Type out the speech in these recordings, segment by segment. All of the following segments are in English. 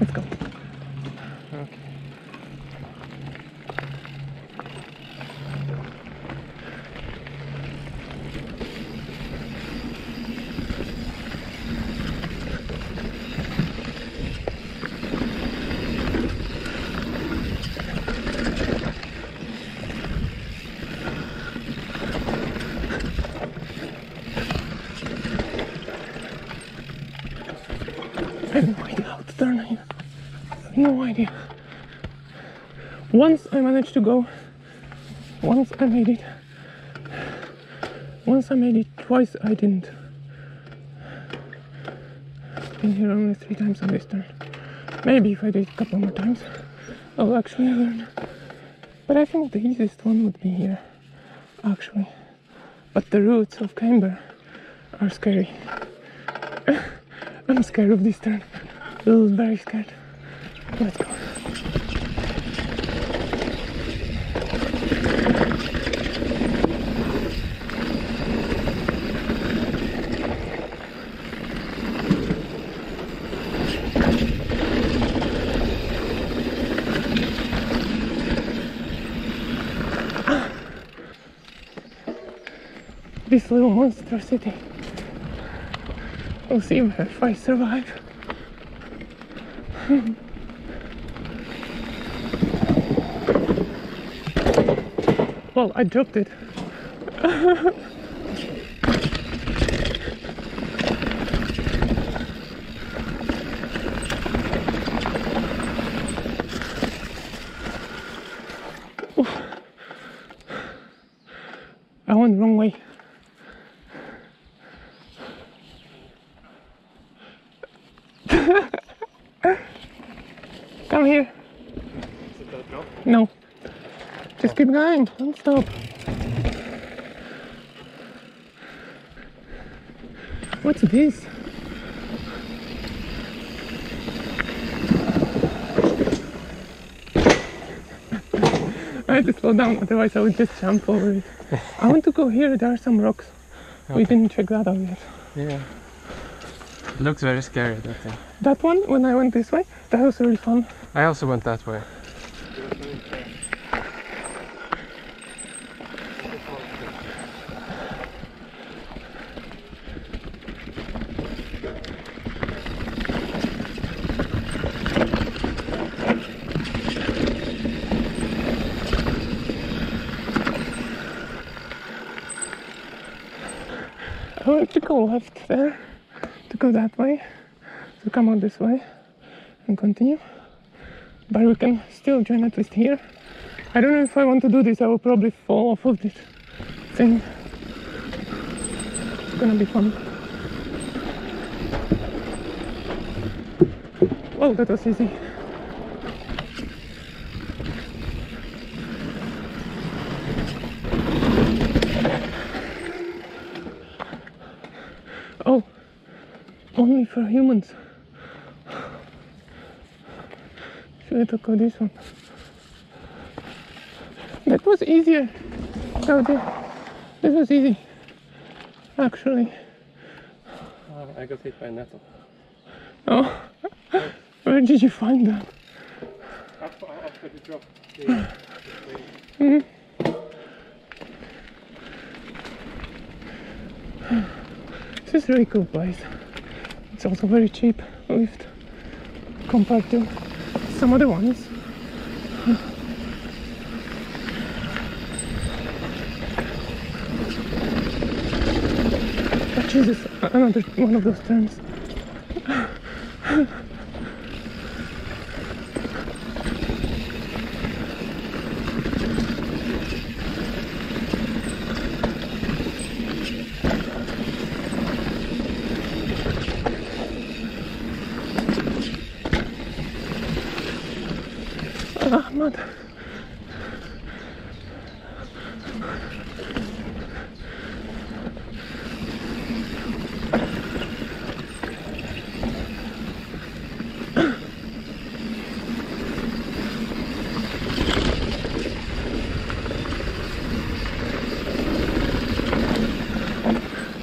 Let's go. Okay. I have no idea how to turn here. No idea. Once I managed to go, once I made it. Once I made it, twice I didn't. I've been here only 3 times on this turn. Maybe if I did it a couple more times, I'll actually learn. But I think the easiest one would be here, actually. But the roots of Camber are scary. I'm scared of this turn. Very scared. Let's go. This little monster city. We'll see if I survive. Well, I dropped it. I went the wrong way. Come here. Is it that drop? No. Just keep going. Don't stop. What's this? I had to slow down, otherwise I would just jump over it. I want to go here. There are some rocks. Okay. We didn't check that out yet. Yeah. It looks very scary, that thing. That one, when I went this way, that was really fun. I also went that way. I want to go left there, to go that way, to come out this way and continue. But we can still join at least here. I don't know if I want to do this. I will probably fall off of this thing. It's gonna be fun. Well, that was easy. Oh, only for humans. Should I go this one? That was easier. Oh, this was easy, actually. I got hit by a nettle. Oh, where did you find that? After the drop. Yeah. This is a really cool place. It's also very cheap lift compared to some other ones. Oh, Jesus, another one of those turns. Mud.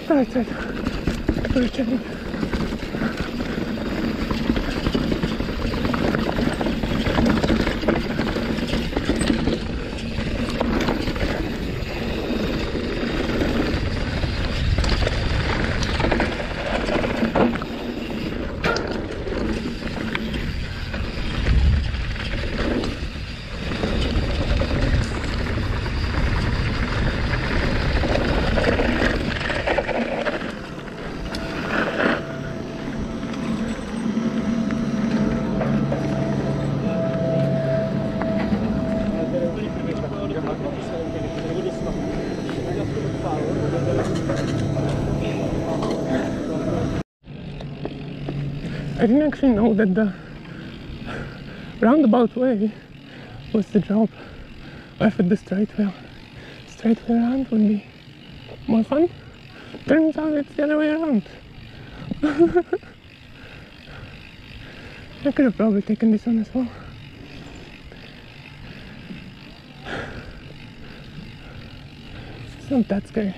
Right side. We're checking. I didn't actually know that the roundabout way was the job. I thought the straight way around would be more fun. Turns out it's the other way around. I could have probably taken this one as well. It's not that scary.